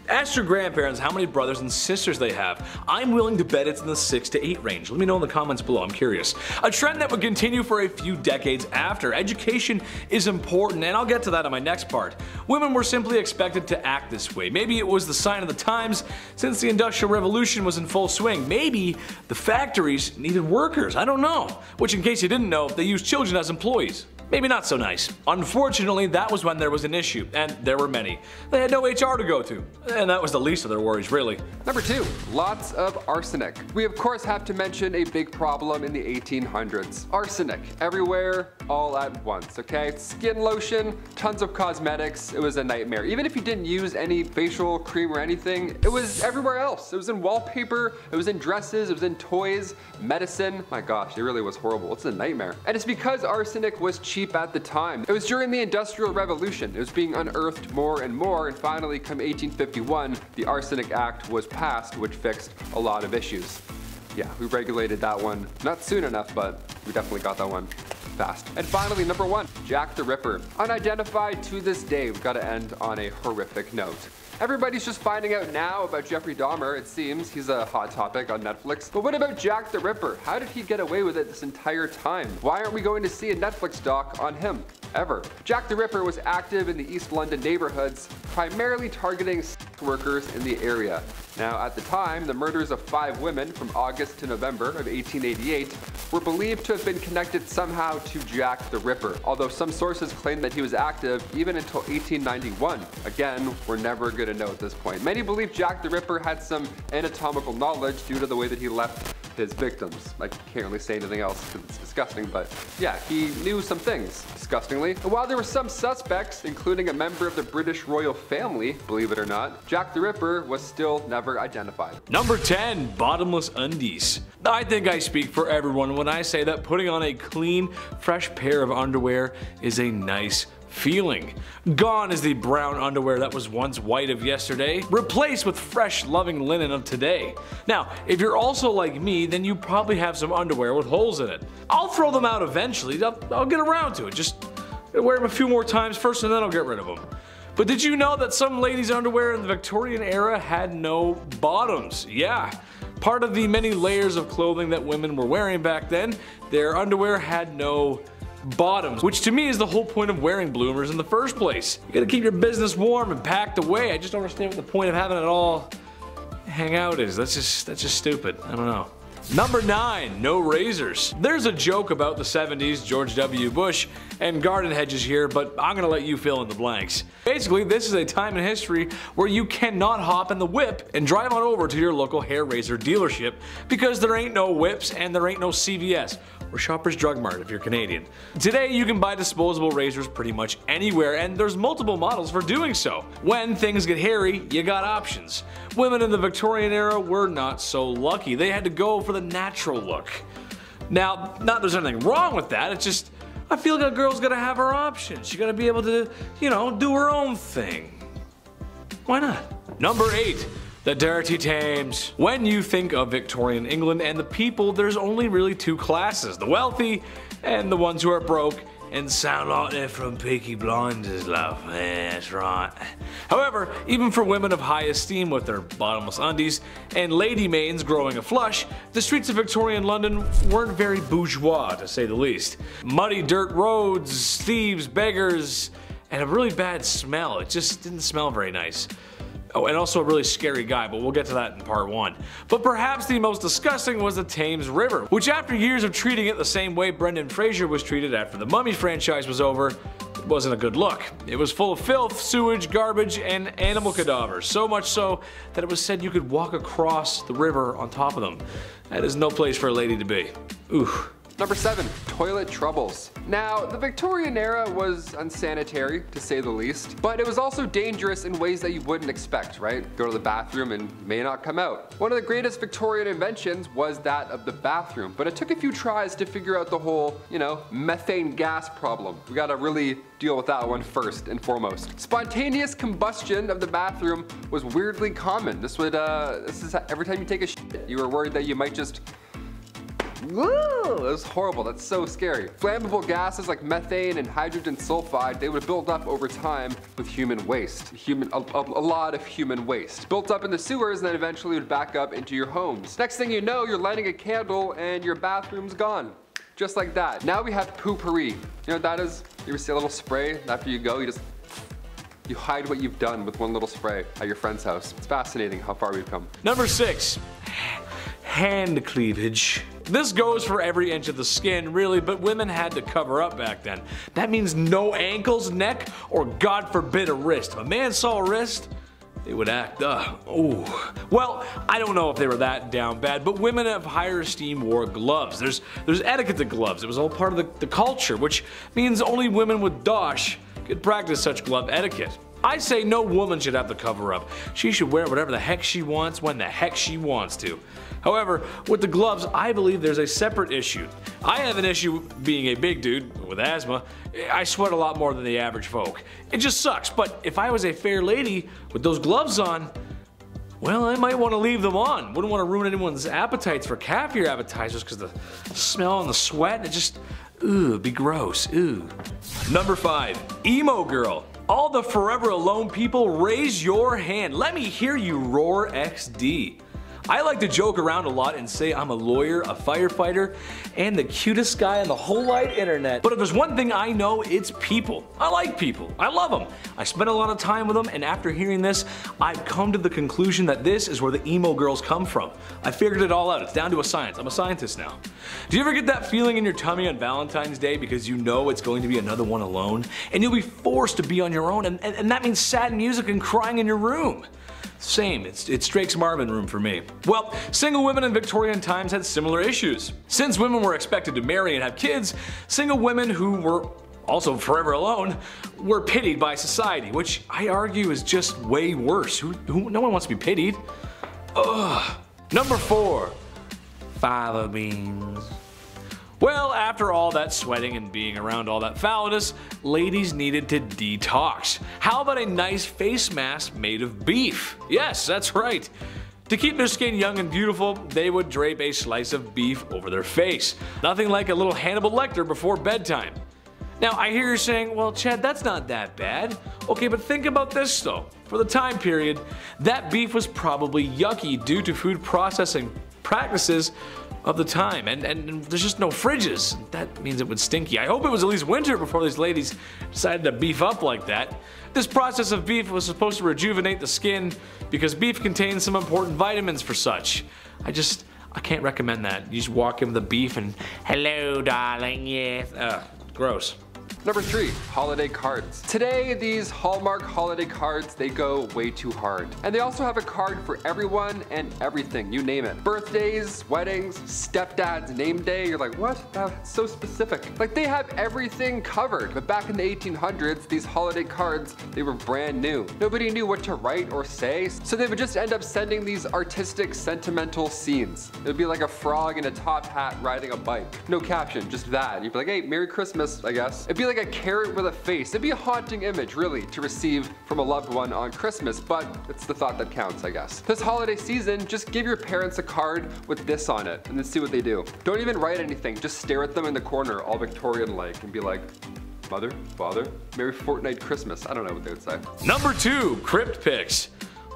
ask your grandparents how many brothers and sisters they have. I'm willing to bet it's in the 6 to 8 range. Let me know in the comments below, I'm curious. A trend that would continue for a few decades after. Education is important, and I'll get to that in my next part. Women were simply expected to act this way. Maybe it was the sign of the times since the Industrial Revolution was in full swing. Maybe the factories needed workers, I don't know. Which, in case you didn't know, they used children as employees. Maybe not so nice. Unfortunately, that was when there was an issue, and there were many. They had no HR to go to, and that was the least of their worries, really. Number 2, lots of arsenic. We of course have to mention a big problem in the 1800s. Arsenic everywhere, all at once, okay? Skin lotion, tons of cosmetics, it was a nightmare. Even if you didn't use any facial cream or anything, it was everywhere else. It was in wallpaper, it was in dresses, it was in toys, medicine. My gosh, it really was horrible. It's a nightmare. And it's because arsenic was cheap at the time. It was during the Industrial Revolution. It was being unearthed more and more, and finally, come 1851, the Arsenic Act was passed, which fixed a lot of issues. Yeah, we regulated that one. Not soon enough, but we definitely got that one fast. And finally, number one, Jack the Ripper. Unidentified to this day. We've got to end on a horrific note. Everybody's just finding out now about Jeffrey Dahmer, it seems. He's a hot topic on Netflix. But what about Jack the Ripper? How did he get away with it this entire time? Why aren't we going to see a Netflix doc on him, ever? Jack the Ripper was active in the East London neighborhoods, primarily targeting sex workers in the area. Now, at the time, the murders of 5 women from August to November of 1888 were believed to have been connected somehow to Jack the Ripper, although some sources claim that he was active even until 1891. Again, we're never going to know at this point. Many believe Jack the Ripper had some anatomical knowledge due to the way that he left his victims. I can't really say anything else because it's disgusting, but yeah, he knew some things, disgustingly. And while there were some suspects, including a member of the British royal family, believe it or not, Jack the Ripper was still never identified. Number 10, bottomless undies. I think I speak for everyone when I say that putting on a clean, fresh pair of underwear is a nice feeling. Gone is the brown underwear that was once white of yesterday, replaced with fresh, loving linen of today. Now, if you're also like me, then you probably have some underwear with holes in it. I'll throw them out eventually, I'll get around to it. Just wear them a few more times first and then I'll get rid of them. But did you know that some ladies' underwear in the Victorian era had no bottoms? Yeah. Part of the many layers of clothing that women were wearing back then, their underwear had no bottoms, which to me is the whole point of wearing bloomers in the first place. You gotta keep your business warm and packed away. I just don't understand what the point of having it all hang out is. That's just stupid. I don't know. Number 9, no razors. There's a joke about the 70s, George W. Bush, and garden hedges here, but I'm gonna let you fill in the blanks. Basically, this is a time in history where you cannot hop in the whip and drive on over to your local hair razor dealership because there ain't no whips and there ain't no CVS, or Shoppers Drug Mart if you're Canadian. Today, you can buy disposable razors pretty much anywhere, and there's multiple models for doing so. When things get hairy, you got options. Women in the Victorian era were not so lucky. They had to go for the natural look. Now, not that there's anything wrong with that, it's just, I feel like a girl's gotta have her options. She gotta be able to, you know, do her own thing. Why not? Number 8, the dirty Thames. When you think of Victorian England and the people, there's only really 2 classes, the wealthy and the ones who are broke and sound like they're from Peaky Blinders, love. Yeah, that's right. However, even for women of high esteem with their bottomless undies and lady manes growing aflush, the streets of Victorian London weren't very bourgeois, to say the least. Muddy dirt roads, thieves, beggars, and a really bad smell. It just didn't smell very nice. Oh, and also a really scary guy, but we'll get to that in part 1. But perhaps the most disgusting was the Thames River, which after years of treating it the same way Brendan Fraser was treated after the Mummy franchise was over, it wasn't a good look. It was full of filth, sewage, garbage, and animal cadavers, so much so that it was said you could walk across the river on top of them. That is no place for a lady to be. Ooh. Number 7, toilet troubles. Now, the Victorian era was unsanitary, to say the least, but it was also dangerous in ways that you wouldn't expect, right? Go to the bathroom and may not come out. One of the greatest Victorian inventions was that of the bathroom, but it took a few tries to figure out the whole, you know, methane gas problem. We gotta really deal with that one first and foremost. Spontaneous combustion of the bathroom was weirdly common. This is every time you take a shit, you were worried that you might just, whoa, that was horrible, that's so scary. Flammable gases like methane and hydrogen sulfide, they would build up over time with human waste. A lot of human waste. Built up in the sewers and then eventually would back up into your homes. Next thing you know, you're lighting a candle and your bathroom's gone. Just like that. Now we have poo-pourri. You know what that is? You ever see a little spray? After you go, you just, you hide what you've done with one little spray at your friend's house. It's fascinating how far we've come. Number 6, hand cleavage. This goes for every inch of the skin, really, but women had to cover up back then. That means no ankles, neck, or God forbid a wrist. If a man saw a wrist, They would act well, I don't know if they were that down bad, but women of higher esteem wore gloves. There's etiquette to gloves. It was all part of the culture, which means only women with dosh could practice such glove etiquette. I say no woman should have to cover up. She should wear whatever the heck she wants, when the heck she wants to. However, with the gloves, I believe there's a separate issue. I have an issue being a big dude with asthma. I sweat a lot more than the average folk. It just sucks, but if I was a fair lady with those gloves on, well, I might want to leave them on. Wouldn't want to ruin anyone's appetites for caviar appetizers because the smell and the sweat, it just, ooh, be gross, ooh. Number 5, emo girl. All the forever alone people, raise your hand. Let me hear you roar XD. I like to joke around a lot and say I'm a lawyer, a firefighter, and the cutest guy on the whole wide internet. But if there's one thing I know, it's people. I like people. I love them. I spend a lot of time with them, and after hearing this, I've come to the conclusion that this is where the emo girls come from. I figured it all out. It's down to a science. I'm a scientist now. Do you ever get that feeling in your tummy on Valentine's Day because you know it's going to be another one alone, and you'll be forced to be on your own, and that means sad music and crying in your room? Same, it's Drake's Marvin room for me. Well, single women in Victorian times had similar issues. Since women were expected to marry and have kids, single women who were also forever alone were pitied by society, which I argue is just way worse. No one wants to be pitied. Ugh. Number 4, fava beans. Well, after all that sweating and being around all that foulness, ladies needed to detox. How about a nice face mask made of beef? Yes, that's right. To keep their skin young and beautiful, they would drape a slice of beef over their face. Nothing like a little Hannibal Lecter before bedtime. Now, I hear you saying, well, Chad, that's not that bad. Okay, but think about this though. For the time period, that beef was probably yucky due to food processing practices of the time, and there's just no fridges. That means it would stinky. I hope it was at least winter before these ladies decided to beef up like that. This process of beef was supposed to rejuvenate the skin because beef contains some important vitamins for such. I can't recommend that. You just walk in with the beef and, hello, darling, yes. Gross. Number 3, holiday cards. Today, these Hallmark holiday cards, they go way too hard. And they also have a card for everyone and everything, you name it. Birthdays, weddings, stepdad's name day. You're like, what? That's so specific. Like, they have everything covered. But back in the 1800s, these holiday cards, they were brand new. Nobody knew what to write or say, so they would just end up sending these artistic, sentimental scenes. It would be like a frog in a top hat riding a bike. No caption, just that. You'd be like, hey, Merry Christmas, I guess. It'd be like a carrot with a face. It'd be a haunting image, really, to receive from a loved one on Christmas, but it's the thought that counts, I guess. This holiday season, just give your parents a card with this on it, and then see what they do. Don't even write anything, just stare at them in the corner, all Victorian-like, and be like, mother, father, Merry Fortnite Christmas. I don't know what they would say. Number 2, crypt pics.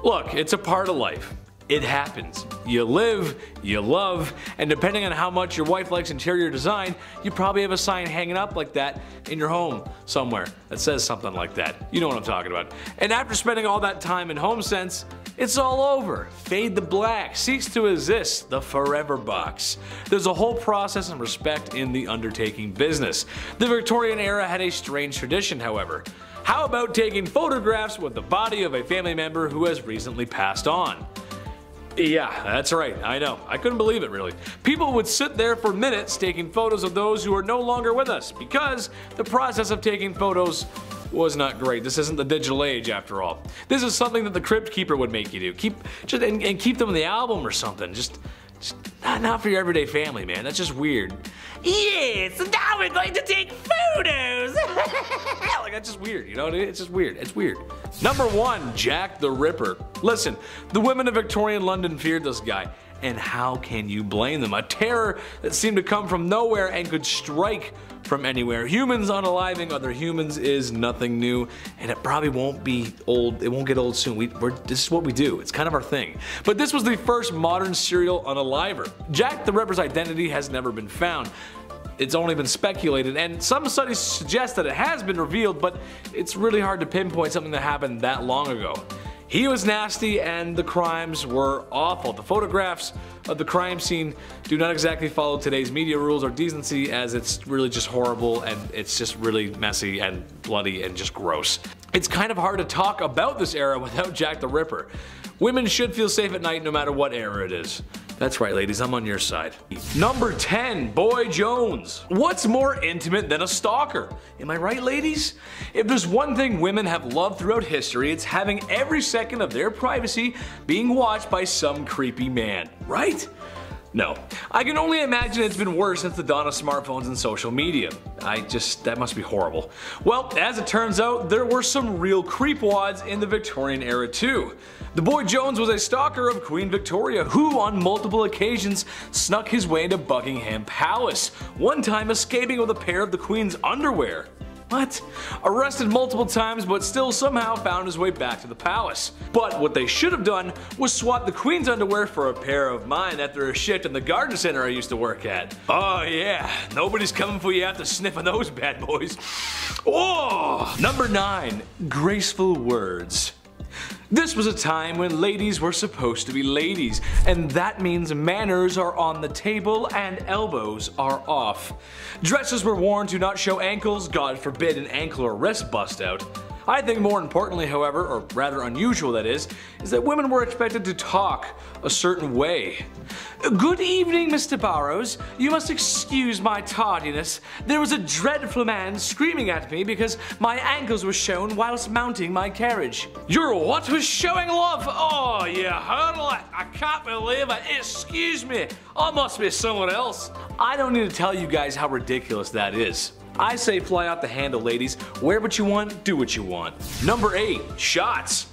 Look, it's a part of life. It happens. You live, you love, and depending on how much your wife likes interior design, you probably have a sign hanging up like that in your home somewhere that says something like that. You know what I'm talking about. And after spending all that time in HomeSense, it's all over. Fade to black, cease to exist, the forever box. There's a whole process and respect in the undertaking business. The Victorian era had a strange tradition, however. How about taking photographs with the body of a family member who has recently passed on? Yeah, that's right, I know. I couldn't believe it, really. People would sit there for minutes taking photos of those who are no longer with us because the process of taking photos was not great. This isn't the digital age, after all. This is something that the crypt keeper would make you do. And keep them in the album or something. Not for your everyday family, man. That's just weird. Yes, now we're going to take photos. Like, that's just weird, you know? It's just weird. It's weird. Number 1, Jack the Ripper. Listen, the women of Victorian London feared this guy. And how can you blame them? A terror that seemed to come from nowhere and could strike from anywhere. Humans unaliving other humans is nothing new, and it probably won't be old. It won't get old soon. This is what we do. It's kind of our thing. But this was the first modern serial unaliver. Jack the Ripper's identity has never been found. It's only been speculated, and some studies suggest that it has been revealed, but it's really hard to pinpoint something that happened that long ago. He was nasty and the crimes were awful. The photographs of the crime scene do not exactly follow today's media rules or decency, as it's really just horrible and it's just really messy and bloody and just gross. It's kind of hard to talk about this era without Jack the Ripper. Women should feel safe at night no matter what era it is. That's right, ladies, I'm on your side. Number 10, Boy Jones. What's more intimate than a stalker? Am I right, ladies? If there's one thing women have loved throughout history, it's having every second of their privacy being watched by some creepy man, right? No. I can only imagine it's been worse since the dawn of smartphones and social media. That must be horrible. Well, as it turns out, there were some real creepwads in the Victorian era too. The Boy Jones was a stalker of Queen Victoria, who on multiple occasions snuck his way into Buckingham Palace, one time escaping with a pair of the Queen's underwear. What? Arrested multiple times, but still somehow found his way back to the palace. But what they should have done was swap the Queen's underwear for a pair of mine after a shift in the garden center I used to work at. Oh yeah, nobody's coming for you after sniffing those bad boys. Oh! Number 9, graceful words. This was a time when ladies were supposed to be ladies, and that means manners are on the table and elbows are off. Dresses were worn to not show ankles, God forbid an ankle or wrist bust out. I think more importantly, however, or rather unusual that is that women were expected to talk a certain way. Good evening, Mr. Barrows. You must excuse my tardiness. There was a dreadful man screaming at me because my ankles were shown whilst mounting my carriage. Your what was showing, love? Oh, you hurdle it. I can't believe it. Excuse me. I must be someone else. I don't need to tell you guys how ridiculous that is. I say fly out the handle, ladies. Wear what you want, do what you want. Number 8, shots.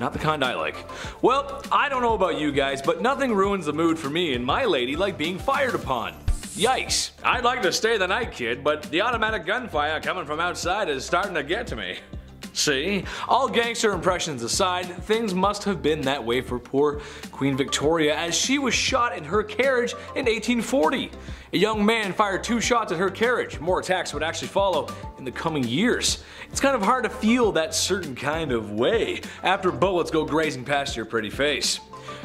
Not the kind I like. Well, I don't know about you guys, but nothing ruins the mood for me and my lady like being fired upon. Yikes. I'd like to stay the night, kid, but the automatic gunfire coming from outside is starting to get to me. See? All gangster impressions aside, things must have been that way for poor Queen Victoria, as she was shot in her carriage in 1840. A young man fired 2 shots at her carriage. More attacks would actually follow in the coming years. It's kind of hard to feel that certain kind of way after bullets go grazing past your pretty face.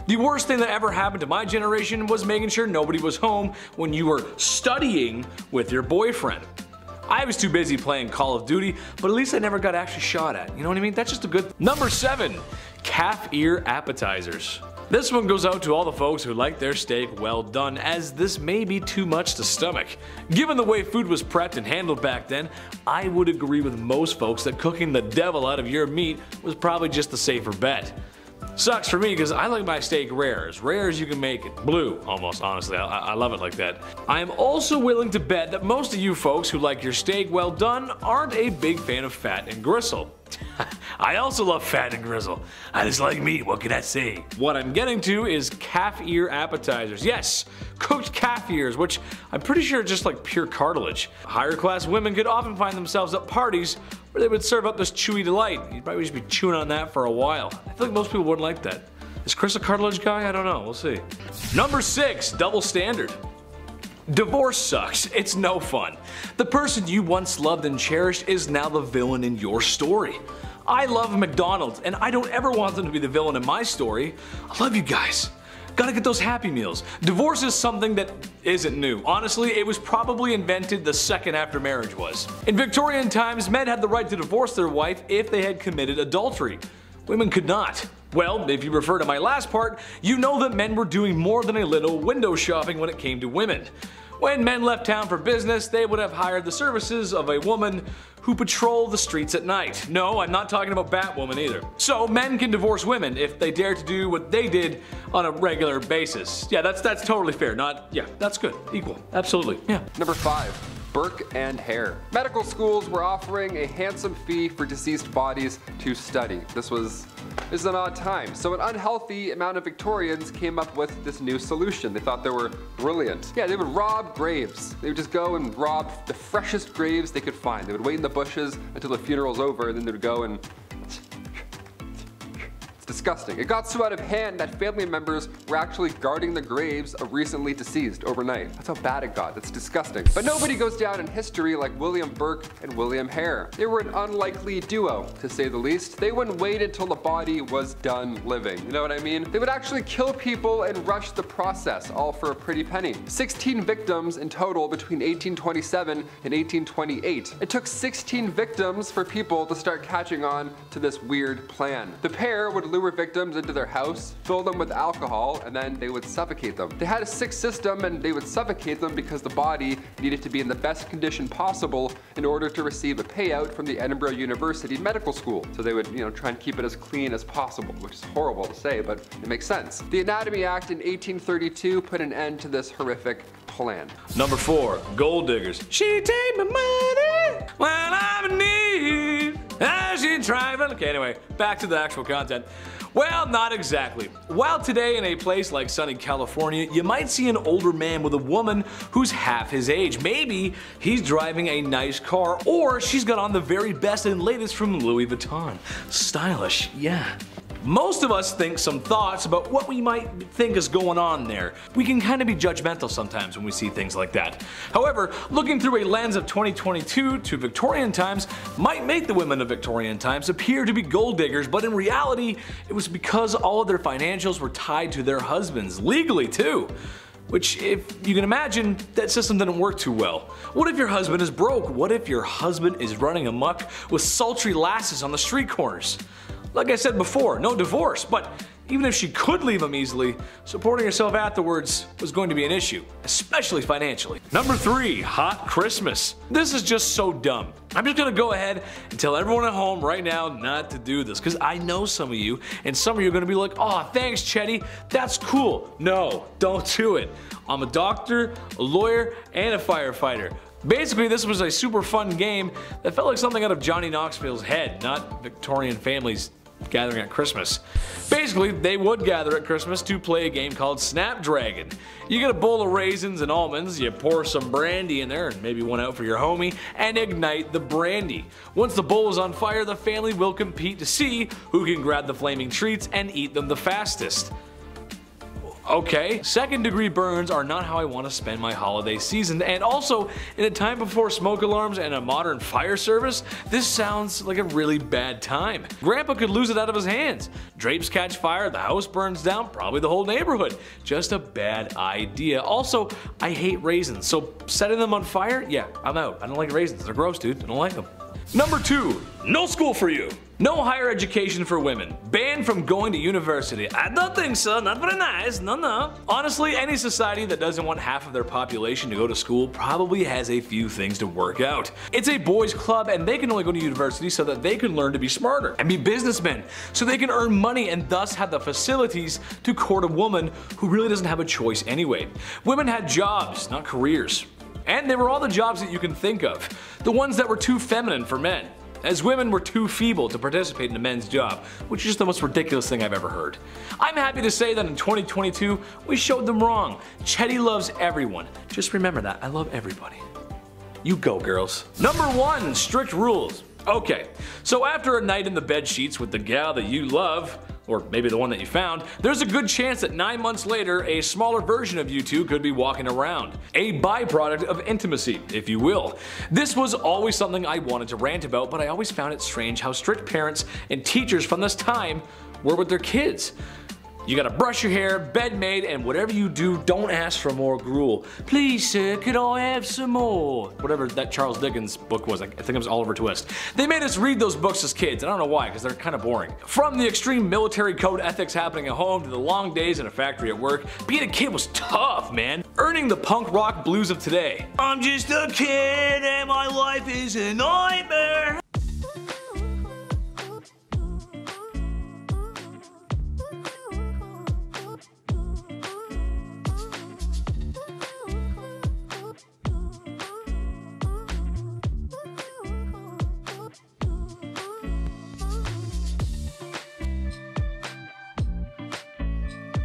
The worst thing that ever happened to my generation was making sure nobody was home when you were studying with your boyfriend. I was too busy playing Call of Duty, but at least I never got actually shot at. You know what I mean? That's just a good thing. Number 7, calf ear appetizers. This one goes out to all the folks who like their steak well done, as this may be too much to stomach. Given the way food was prepped and handled back then, I would agree with most folks that cooking the devil out of your meat was probably just the safer bet. Sucks for me because I like my steak rare as you can make it. Blue, almost, honestly. I love it like that. I am also willing to bet that most of you folks who like your steak well done aren't a big fan of fat and gristle. I also love fat and gristle. I just like meat, what can I say? What I'm getting to is calf ear appetizers. Yes, cooked calf ears, which I'm pretty sure are just like pure cartilage. Higher class women could often find themselves at parties where they would serve up this chewy delight. You'd probably just be chewing on that for a while. I feel like most people wouldn't like that. Is Chris a cartilage guy? I don't know, we'll see. Number 6, double standard. Divorce sucks. It's no fun. The person you once loved and cherished is now the villain in your story. I love McDonald's and I don't ever want them to be the villain in my story. I love you guys. Gotta get those Happy Meals. Divorce is something that isn't new. Honestly, it was probably invented the second after marriage was. In Victorian times, men had the right to divorce their wife if they had committed adultery. Women could not. Well, if you refer to my last part, you know that men were doing more than a little window shopping when it came to women. When men left town for business, they would have hired the services of a woman who patrolled the streets at night. No, I'm not talking about Batwoman either. So men can divorce women if they dare to do what they did on a regular basis. Yeah, that's totally fair. That's good. Equal. Absolutely. Yeah. Number 5. Burke and Hare. Medical schools were offering a handsome fee for deceased bodies to study. This is an odd time, so an unhealthy amount of Victorians came up with this new solution. They thought they were brilliant. Yeah, they would rob graves. They would just go and rob the freshest graves they could find. They would wait in the bushes until the funeral's over, and then they would go and disgusting. It got so out of hand that family members were actually guarding the graves of recently deceased overnight. That's how bad it got. That's disgusting. But nobody goes down in history like William Burke and William Hare. They were an unlikely duo, to say the least. They wouldn't wait until the body was done living. You know what I mean? They would actually kill people and rush the process, all for a pretty penny. 16 victims in total between 1827 and 1828. It took 16 victims for people to start catching on to this weird plan. The pair would lure victims into their house, fill them with alcohol, and then they would suffocate them. They had a sick system and they would suffocate them because the body needed to be in the best condition possible in order to receive a payout from the Edinburgh University Medical School. So they would, try and keep it as clean as possible, which is horrible to say, but it makes sense. The Anatomy Act in 1832 put an end to this horrific plan. Number 4, gold diggers. She take my money when I'm in need. As she travel. Okay, anyway, back to the actual content. Well, not exactly. While today in a place like sunny California, you might see an older man with a woman who's half his age. Maybe he's driving a nice car, or she's got on the very best and latest from Louis Vuitton. Stylish, yeah. Most of us think some thoughts about what we might think is going on there. We can kind of be judgmental sometimes when we see things like that. However, looking through a lens of 2022 to Victorian times might make the women of Victorian times appear to be gold diggers, but in reality, it was because all of their financials were tied to their husbands, legally too. Which, if you can imagine, that system didn't work too well. What if your husband is broke? What if your husband is running amok with sultry lasses on the street corners? Like I said before, no divorce, but even if she could leave him easily, supporting herself afterwards was going to be an issue, especially financially. Number 3, hot Christmas. This is just so dumb. I'm just gonna go ahead and tell everyone at home right now not to do this, because I know some of you, and some of you are gonna be like, oh, thanks, Chetty, that's cool. No, don't do it. I'm a doctor, a lawyer, and a firefighter. Basically, this was a super fun game that felt like something out of Johnny Knoxville's head, not Victorian families gathering at Christmas. Basically, they would gather at Christmas to play a game called Snapdragon. You get a bowl of raisins and almonds, you pour some brandy in there and maybe one out for your homie, and ignite the brandy. Once the bowl is on fire, the family will compete to see who can grab the flaming treats and eat them the fastest. Okay, second-degree burns are not how I want to spend my holiday season, and also, in a time before smoke alarms and a modern fire service, this sounds like a really bad time. Grandpa could lose it out of his hands. Drapes catch fire, the house burns down, probably the whole neighborhood. Just a bad idea. Also, I hate raisins, so setting them on fire? Yeah, I'm out. I don't like raisins. They're gross, dude. I don't like them. Number 2, no school for you. No higher education for women. Banned from going to university. I don't think so, not very nice, no no. Honestly, any society that doesn't want half of their population to go to school probably has a few things to work out. It's a boys club and they can only go to university so that they can learn to be smarter and be businessmen, so they can earn money and thus have the facilities to court a woman who really doesn't have a choice anyway. Women had jobs, not careers. And they were all the jobs that you can think of. The ones that were too feminine for men, as women were too feeble to participate in a men's job, which is the most ridiculous thing I've ever heard. I'm happy to say that in 2022, we showed them wrong. Chetty loves everyone. Just remember that, I love everybody. You go, girls. Number 1, strict rules. Okay, so after a night in the bed sheets with the gal that you love, or maybe the one that you found, there's a good chance that 9 months later, a smaller version of you two could be walking around. A byproduct of intimacy, if you will. This was always something I wanted to rant about, but I always found it strange how strict parents and teachers from this time were with their kids. You gotta brush your hair, bed made, and whatever you do, don't ask for more gruel. Please, sir, could I have some more? Whatever that Charles Dickens book was, I think it was Oliver Twist. They made us read those books as kids, and I don't know why, because they're kind of boring. From the extreme military code ethics happening at home to the long days in a factory at work, being a kid was tough, man. Earning the punk rock blues of today. I'm just a kid and my life is a nightmare.